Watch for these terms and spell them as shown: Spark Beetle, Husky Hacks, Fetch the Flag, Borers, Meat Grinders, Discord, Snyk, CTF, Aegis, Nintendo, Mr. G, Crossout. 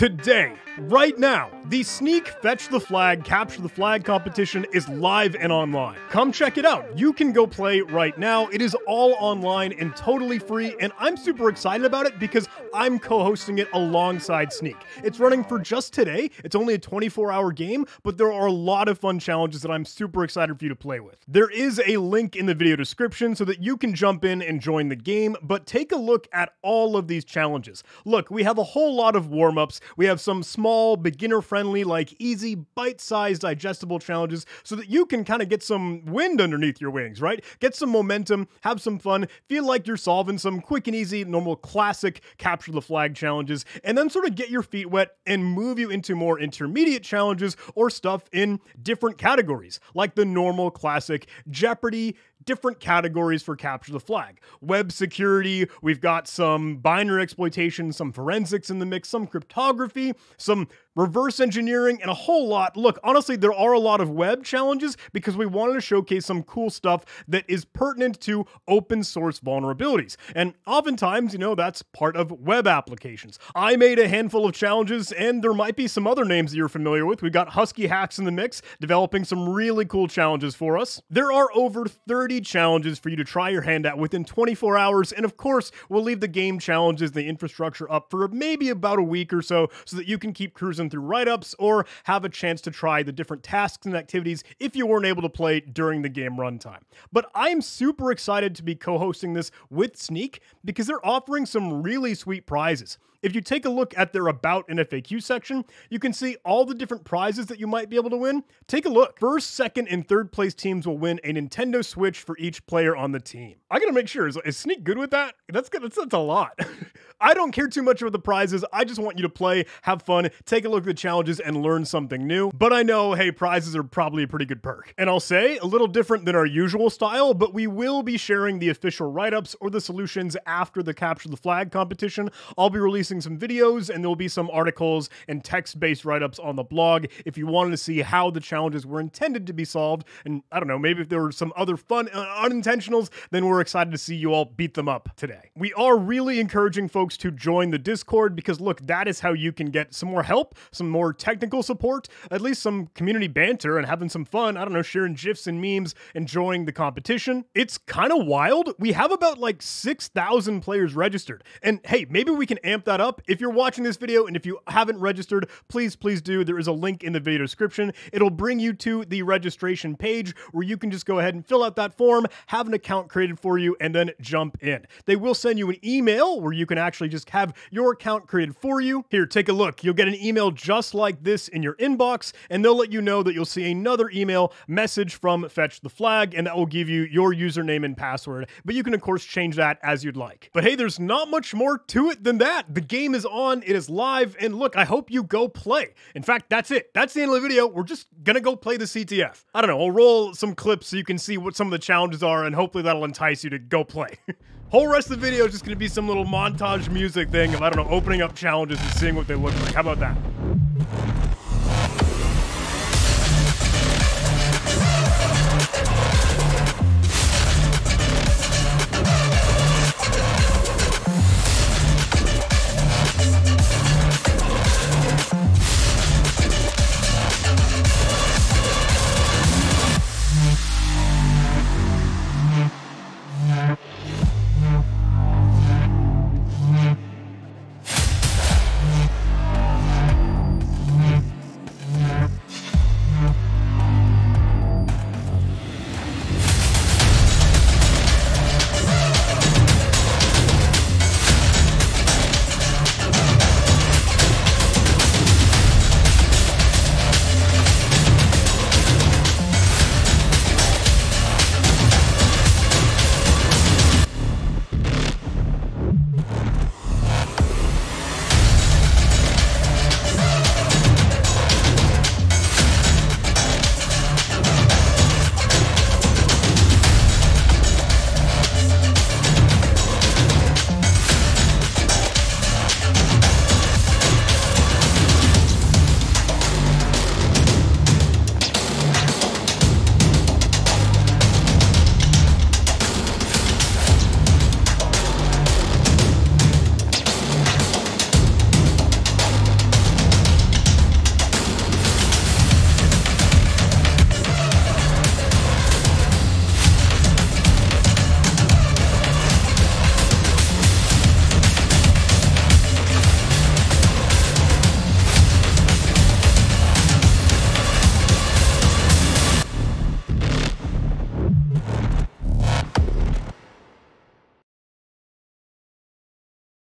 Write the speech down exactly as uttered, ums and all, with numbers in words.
Today, right now, the Snyk Fetch the Flag, Capture the Flag competition is live and online. Come check it out. You can go play right now. It is all online and totally free, and I'm super excited about it because I'm co-hosting it alongside Snyk. It's running for just today. It's only a twenty-four hour game, but there are a lot of fun challenges that I'm super excited for you to play with. There is a link in the video description so that you can jump in and join the game, but take a look at all of these challenges. Look, we have a whole lot of warm-ups. We have some small, beginner-friendly, like easy, bite-sized, digestible challenges so that you can kind of get some wind underneath your wings, right? Get some momentum, have some fun, feel like you're solving some quick and easy, normal, classic capture the flag challenges, and then sort of get your feet wet and move you into more intermediate challenges or stuff in different categories, like the normal, classic Jeopardy, different categories for capture the flag. Web security, we've got some binary exploitation, some forensics in the mix, some cryptography, some reverse engineering, and a whole lot. Look, honestly, there are a lot of web challenges because we wanted to showcase some cool stuff that is pertinent to open source vulnerabilities. And oftentimes, you know, that's part of web applications. I made a handful of challenges, and there might be some other names that you're familiar with. We've got Husky Hacks in the mix, developing some really cool challenges for us. There are over thirty challenges for you to try your hand at within twenty-four hours. And of course, we'll leave the game challenges, the infrastructure up for maybe about a week or so, so that you can keep cruising through write-ups or have a chance to try the different tasks and activities if you weren't able to play during the game runtime. But I'm super excited to be co-hosting this with Snyk because they're offering some really sweet prizes. If you take a look at their About and F A Q section, you can see all the different prizes that you might be able to win. Take a look. First, second, and third place teams will win a Nintendo Switch for each player on the team. I gotta make sure, is, is Snyk good with that? That's good. That's, that's a lot. I don't care too much about the prizes. I just want you to play, have fun, take a look at the challenges, and learn something new. But I know, hey, prizes are probably a pretty good perk. And I'll say, a little different than our usual style, but we will be sharing the official write-ups or the solutions after the Capture the Flag competition. I'll be releasing some videos, and there'll be some articles and text-based write-ups on the blog if you wanted to see how the challenges were intended to be solved. And I don't know, maybe if there were some other fun uh, unintentionals, then we're excited to see you all beat them up today. We are really encouraging folks to join the Discord because, look, that is how you can get some more help, some more technical support, at least some community banter and having some fun, I don't know, sharing GIFs and memes, enjoying the competition. It's kind of wild. We have about like six thousand players registered. And hey, maybe we can amp that up. If you're watching this video and if you haven't registered, please, please do. There is a link in the video description. It'll bring you to the registration page where you can just go ahead and fill out that form, have an account created for you, and then jump in. They will send you an email where you can actually just have your account created for you. Here, take a look. You'll get an email just like this in your inbox, and they'll let you know that you'll see another email message from Fetch the Flag, and that will give you your username and password. But you can, of course, change that as you'd like. But hey, there's not much more to it than that. The game is on, it is live, and look, I hope you go play. In fact, that's it. That's the end of the video. We're just gonna go play the C T F. I don't know, I'll roll some clips so you can see what some of the challenges are, and hopefully that'll entice you to go play. Whole rest of the video is just gonna be some little montage music thing of, I don't know, opening up challenges and seeing what they look like. How about that?